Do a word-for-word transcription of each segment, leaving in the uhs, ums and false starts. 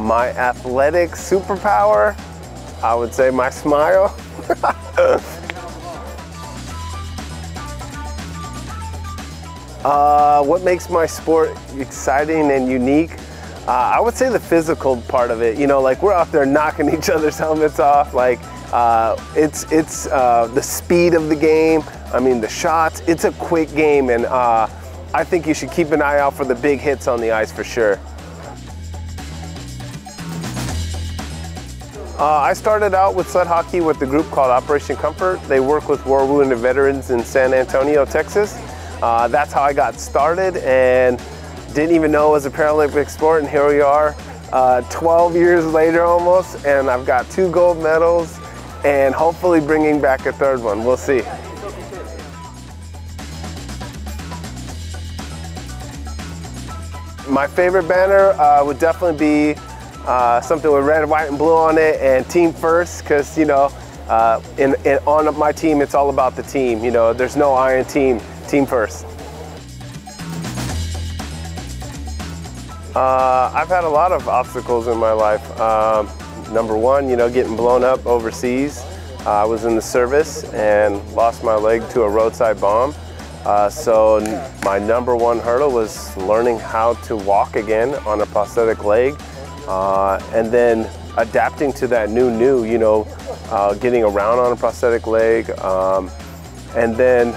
My athletic superpower, I would say my smile. Uh, what makes my sport exciting and unique? Uh, I would say the physical part of it. You know, like we're out there knocking each other's helmets off. Like uh, it's it's uh, the speed of the game. I mean, the shots. It's a quick game, and uh, I think you should keep an eye out for the big hits on the ice for sure. Uh, I started out with sled hockey with a group called Operation Comfort. They work with war wounded veterans in San Antonio, Texas. Uh, that's how I got started and didn't even know it was a Paralympic sport, and here we are uh, twelve years later almost, and I've got two gold medals and hopefully bringing back a third one. We'll see. My favorite banner uh, would definitely be uh, something with red, white, and blue on it, and team first, because you know uh, in, in, on my team it's all about the team. You know, there's no iron team. Team first. Uh, I've had a lot of obstacles in my life. Um, number one, you know, getting blown up overseas. Uh, I was in the service and lost my leg to a roadside bomb. Uh, so my number one hurdle was learning how to walk again on a prosthetic leg, uh, and then adapting to that new new, you know, uh, getting around on a prosthetic leg, um, and then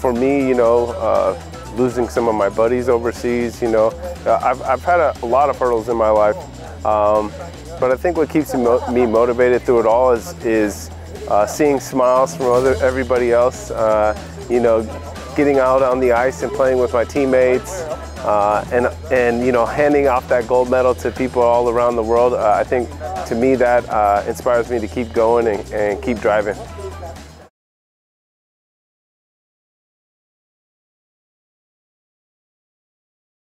for me, you know, uh, losing some of my buddies overseas, you know, I've, I've had a, a lot of hurdles in my life, um, but I think what keeps me, mo me motivated through it all is, is uh, seeing smiles from other, everybody else, uh, you know, getting out on the ice and playing with my teammates, uh, and, and, you know, handing off that gold medal to people all around the world. Uh, I think, to me, that uh, inspires me to keep going and, and keep driving.